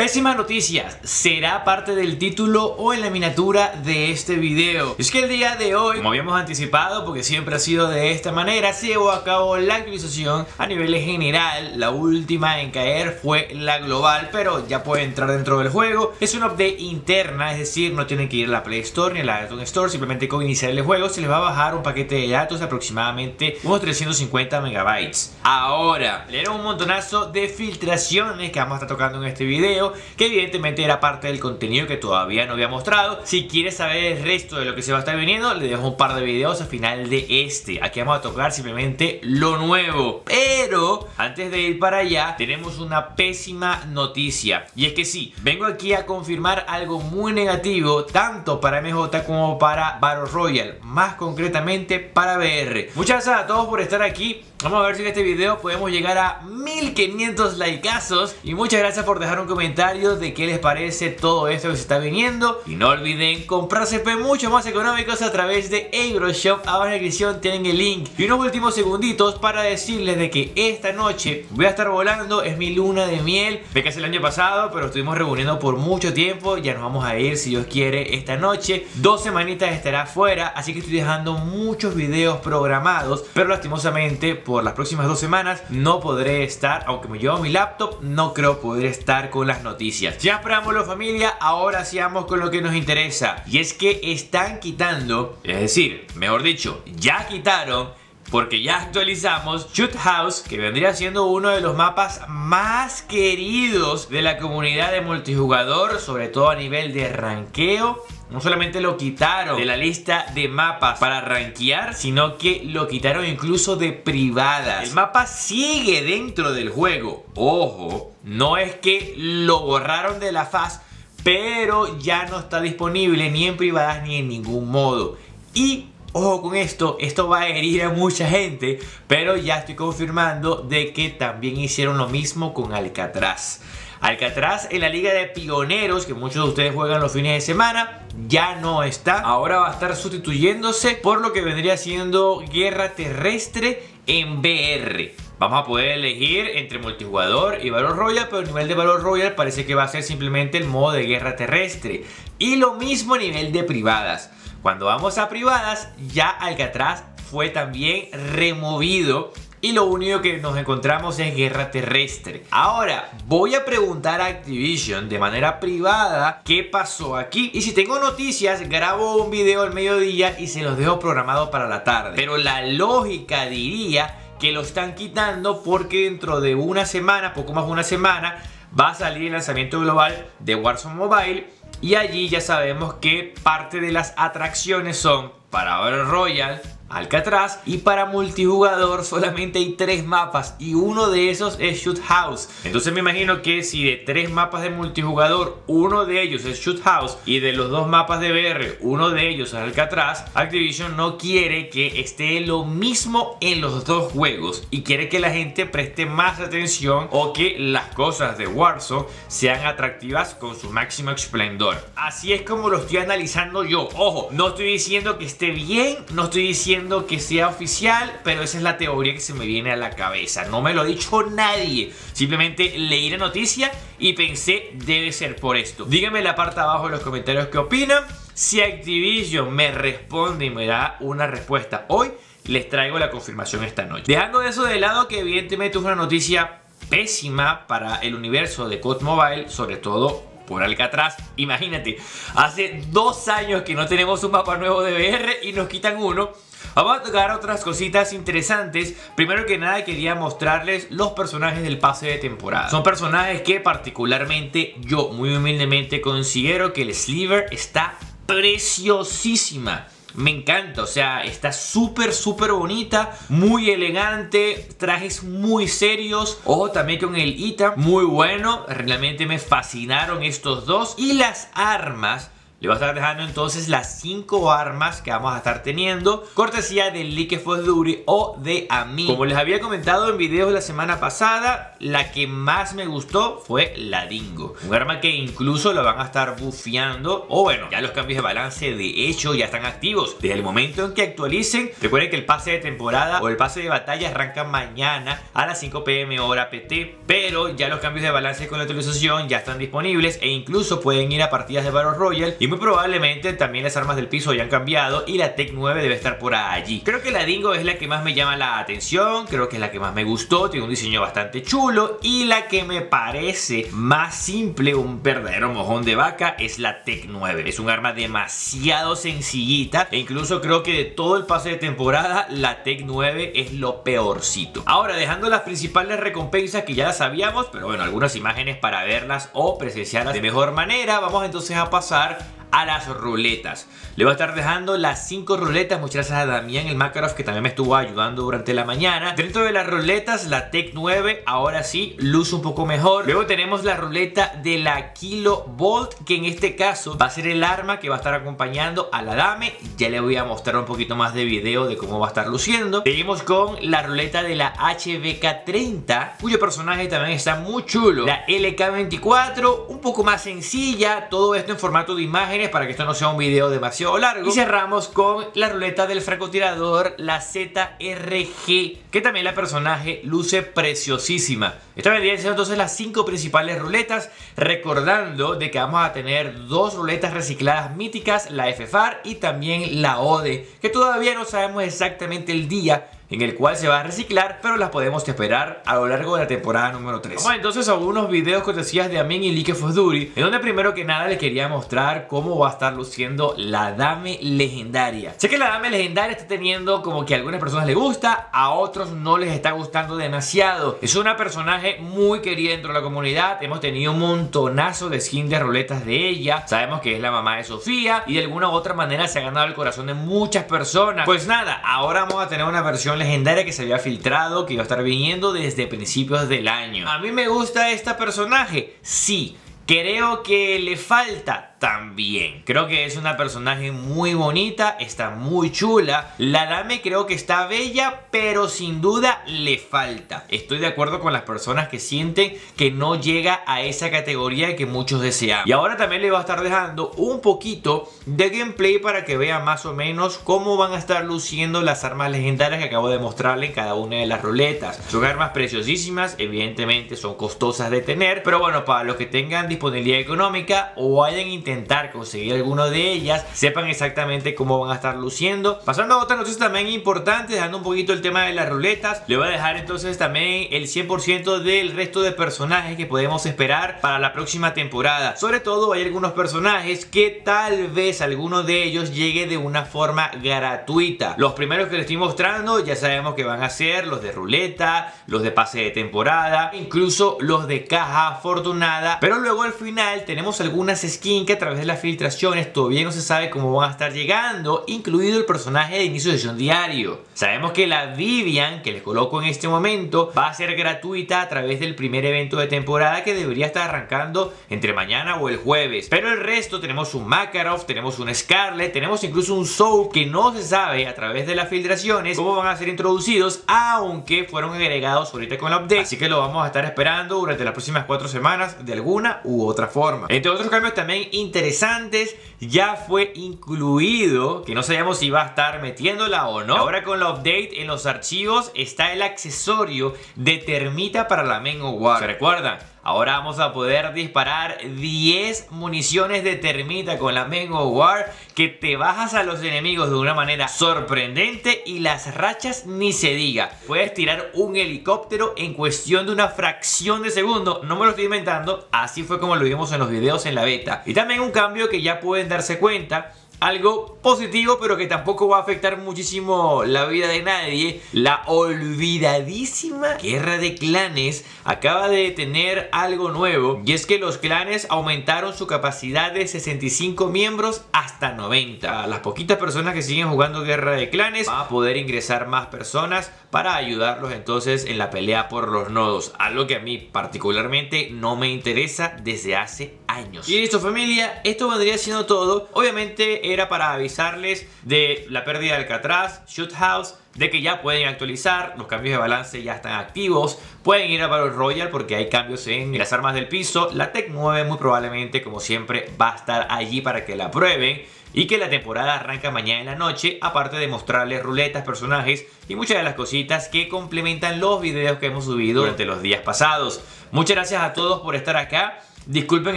Pésima noticia, será parte del título o en la miniatura de este video. Es que el día de hoy, como habíamos anticipado, porque siempre ha sido de esta manera, se llevó a cabo la actualización a nivel general. La última en caer fue la global, pero ya puede entrar dentro del juego. Es una update interna, es decir, no tienen que ir a la Play Store ni a la App Store. Simplemente con iniciar el juego se les va a bajar un paquete de datos, aproximadamente unos 350 megabytes. Ahora, le dieron un montonazo de filtraciones que vamos a estar tocando en este video, que evidentemente era parte del contenido que todavía no había mostrado. Si quieres saber el resto de lo que se va a estar viniendo, le dejo un par de videos al final de este. Aquí vamos a tocar simplemente lo nuevo. Pero antes de ir para allá, tenemos una pésima noticia. Y es que sí, vengo aquí a confirmar algo muy negativo, tanto para MJ como para Battle Royale, más concretamente para BR. Muchas gracias a todos por estar aquí. Vamos a ver si en este video podemos llegar a 1500 likeazos. Y muchas gracias por dejar un comentario de qué les parece todo esto que se está viniendo. Y no olviden comprar CP mucho más económicos a través de AgroShop. Abajo en la descripción tienen el link. Y unos últimos segunditos para decirles de que esta noche voy a estar volando. Es mi luna de miel. Ve que es el año pasado, pero estuvimos reuniendo por mucho tiempo. Ya nos vamos a ir, si Dios quiere, esta noche. 2 semanitas estará fuera, así que estoy dejando muchos videos programados, pero lastimosamente por las próximas 2 semanas no podré estar. Aunque me llevo mi laptop, no creo poder estar con las noticias. Ya preámbulo, familia, ahora sí vamos con lo que nos interesa. Y es que están quitando, es decir, mejor dicho, ya quitaron, porque ya actualizamos Shoot House, que vendría siendo uno de los mapas más queridos de la comunidad de multijugador, sobre todo a nivel de ranqueo. No solamente lo quitaron de la lista de mapas para rankear, sino que lo quitaron incluso de privadas. El mapa sigue dentro del juego. Ojo, no es que lo borraron de la faz, pero ya no está disponible ni en privadas ni en ningún modo. Y ojo con esto, esto va a herir a mucha gente, pero ya estoy confirmando de que también hicieron lo mismo con Alcatraz. Alcatraz en la liga de pioneros, que muchos de ustedes juegan los fines de semana, ya no está. Ahora va a estar sustituyéndose por lo que vendría siendo guerra terrestre en BR. Vamos a poder elegir entre multijugador y Battle Royale, pero el nivel de Battle Royale parece que va a ser simplemente el modo de guerra terrestre. Y lo mismo a nivel de privadas. Cuando vamos a privadas, ya Alcatraz fue también removido y lo único que nos encontramos es guerra terrestre. Ahora voy a preguntar a Activision de manera privada qué pasó aquí. Y si tengo noticias, grabo un video al mediodía y se los dejo programado para la tarde. Pero la lógica diría que lo están quitando porque dentro de una semana, poco más de una semana, va a salir el lanzamiento global de Warzone Mobile. Y allí ya sabemos que parte de las atracciones son para Battle Royale, Alcatraz, y para multijugador solamente hay 3 mapas y uno de esos es Shoot House. Entonces me imagino que si de 3 mapas de multijugador uno de ellos es Shoot House y de los 2 mapas de BR uno de ellos es Alcatraz, Activision no quiere que esté lo mismo en los 2 juegos y quiere que la gente preste más atención o que las cosas de Warzone sean atractivas con su máximo esplendor. Así es como lo estoy analizando yo. Ojo, no estoy diciendo que esté bien, no estoy diciendo que sea oficial, pero esa es la teoría que se me viene a la cabeza. No me lo ha dicho nadie, simplemente leí la noticia y pensé debe ser por esto. Díganme en la parte de abajo en los comentarios qué opinan. Si Activision me responde y me da una respuesta hoy, les traigo la confirmación esta noche. Dejando eso de lado, que evidentemente es una noticia pésima para el universo de COD Mobile, sobre todo por Alcatraz. Imagínate, hace 2 años que no tenemos un mapa nuevo de BR y nos quitan uno. Vamos a tocar otras cositas interesantes. Primero que nada, quería mostrarles los personajes del pase de temporada. Son personajes que particularmente yo muy humildemente considero que el sliver está preciosísima. Me encanta, o sea, está súper súper bonita, muy elegante, trajes muy serios. Ojo también con el ITA, muy bueno, realmente me fascinaron estos dos. Y las armas Le voy a estar dejando entonces las 5 armas que vamos a estar teniendo, cortesía del Like for Duty o de Ami. Como les había comentado en videos la semana pasada, la que más me gustó fue la Dingo. Un arma que incluso lo van a estar bufeando, o bueno, ya los cambios de balance de hecho ya están activos. Desde el momento en que actualicen, recuerden que el pase de temporada o el pase de batalla arranca mañana a las 5 p.m. hora PT, pero ya los cambios de balance con la actualización ya están disponibles e incluso pueden ir a partidas de Battle Royale, y muy probablemente también las armas del piso ya han cambiado y la Tec 9 debe estar por allí. Creo que la Dingo es la que más me llama la atención, creo que es la que más me gustó, tiene un diseño bastante chulo, y la que me parece más simple, un verdadero mojón de vaca, es la Tec 9. Es un arma demasiado sencillita e incluso creo que de todo el pase de temporada la Tec 9 es lo peorcito. Ahora, dejando las principales recompensas que ya las sabíamos, pero bueno, algunas imágenes para verlas o presenciarlas de mejor manera, vamos entonces a pasar a las ruletas. Le voy a estar dejando las 5 ruletas. Muchas gracias a Damián, el Makarov, que también me estuvo ayudando durante la mañana. Dentro de las ruletas, la Tec 9 ahora sí luce un poco mejor. Luego tenemos la ruleta de la Kilo Volt, que en este caso va a ser el arma que va a estar acompañando a la Dame. Ya le voy a mostrar un poquito más de video de cómo va a estar luciendo. Seguimos con la ruleta de la HBK30, cuyo personaje también está muy chulo. La LK24, un poco más sencilla, todo esto en formato de imagen para que esto no sea un video demasiado largo. Y cerramos con la ruleta del francotirador, la ZRG, que también la personaje luce preciosísima. Esta vendría siendo entonces las 5 principales ruletas, recordando de que vamos a tener 2 ruletas recicladas míticas, la FFAR y también la ODE, que todavía no sabemos exactamente el día en el cual se va a reciclar, pero las podemos esperar a lo largo de la temporada número 3. Vamos entonces a unos videos cortesías de Amin y Like for Duty, en donde primero que nada les quería mostrar cómo va a estar luciendo la Dame legendaria. Sé que la Dame legendaria está teniendo como que a algunas personas les gusta, a otros no les está gustando demasiado. Es una personaje muy querida dentro de la comunidad, hemos tenido un montonazo de skin de ruletas de ella, sabemos que es la mamá de Sofía y de alguna u otra manera se ha ganado el corazón de muchas personas. Pues nada, ahora vamos a tener una versión legendaria que se había filtrado, que iba a estar viniendo desde principios del año. A mí me gusta esta personaje, sí. Creo que le falta también. Creo que es una personaje muy bonita, está muy chula. La Dame creo que está bella, pero sin duda le falta. Estoy de acuerdo con las personas que sienten que no llega a esa categoría que muchos desean. Y ahora también le voy a estar dejando un poquito de gameplay para que vean más o menos cómo van a estar luciendo las armas legendarias que acabo de mostrarle en cada una de las ruletas. Son armas preciosísimas, evidentemente son costosas de tener, pero bueno, para los que tengan disponibilidad económica o vayan a intentar conseguir alguno de ellas, sepan exactamente cómo van a estar luciendo. Pasando a otras noticias también importantes, dejando un poquito el tema de las ruletas, le voy a dejar entonces también el 100% del resto de personajes que podemos esperar para la próxima temporada. Sobre todo hay algunos personajes que tal vez alguno de ellos llegue de una forma gratuita. Los primeros que les estoy mostrando ya sabemos que van a ser los de ruleta, los de pase de temporada, incluso los de caja afortunada, pero luego al final tenemos algunas skins que a través de las filtraciones todavía no se sabe cómo van a estar llegando, incluido el personaje de inicio de sesión diario. Sabemos que la Vivian, que les coloco en este momento, va a ser gratuita a través del primer evento de temporada que debería estar arrancando entre mañana o el jueves. Pero el resto, tenemos un Makarov, tenemos un Scarlet, tenemos incluso un Soul, que no se sabe a través de las filtraciones cómo van a ser introducidos, aunque fueron agregados ahorita con la update, así que lo vamos a estar esperando durante las próximas 4 semanas de alguna u otra forma. Entre otros cambios también interesantes, ya fue incluido, que no sabíamos si iba a estar metiéndola o no, ahora con la update en los archivos está el accesorio de termita para la Mango War. ¿Se recuerdan? Ahora vamos a poder disparar 10 municiones de termita con la Mango War, que te bajas a los enemigos de una manera sorprendente, y las rachas ni se diga. Puedes tirar un helicóptero en cuestión de una fracción de segundo. No me lo estoy inventando, así fue como lo vimos en los videos en la beta. Y también un cambio que ya pueden darse cuenta, algo positivo pero que tampoco va a afectar muchísimo la vida de nadie. La olvidadísima Guerra de Clanes acaba de tener algo nuevo, y es que los clanes aumentaron su capacidad de 65 miembros hasta 90. Las poquitas personas que siguen jugando Guerra de Clanes van a poder ingresar más personas para ayudarlos entonces en la pelea por los nodos, algo que a mí particularmente no me interesa desde hace años. años. Y listo, familia, esto vendría siendo todo. Obviamente era para avisarles de la pérdida de Alcatraz, Shoot House, de que ya pueden actualizar, los cambios de balance ya están activos, pueden ir a Battle Royale porque hay cambios en las armas del piso, la Tec 9 muy probablemente como siempre va a estar allí para que la prueben, y que la temporada arranca mañana en la noche, aparte de mostrarles ruletas, personajes y muchas de las cositas que complementan los videos que hemos subido durante los días pasados. Muchas gracias a todos por estar acá. Disculpen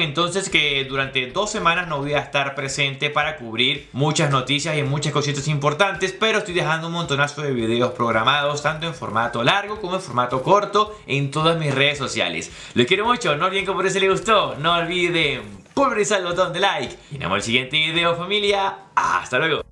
entonces que durante 2 semanas no voy a estar presente para cubrir muchas noticias y muchas cositas importantes, pero estoy dejando un montonazo de videos programados, tanto en formato largo como en formato corto, en todas mis redes sociales. Los quiero mucho, no olviden que por eso les gustó, no olviden pulverizar el botón de like y nos vemos en el siguiente video, familia. Hasta luego.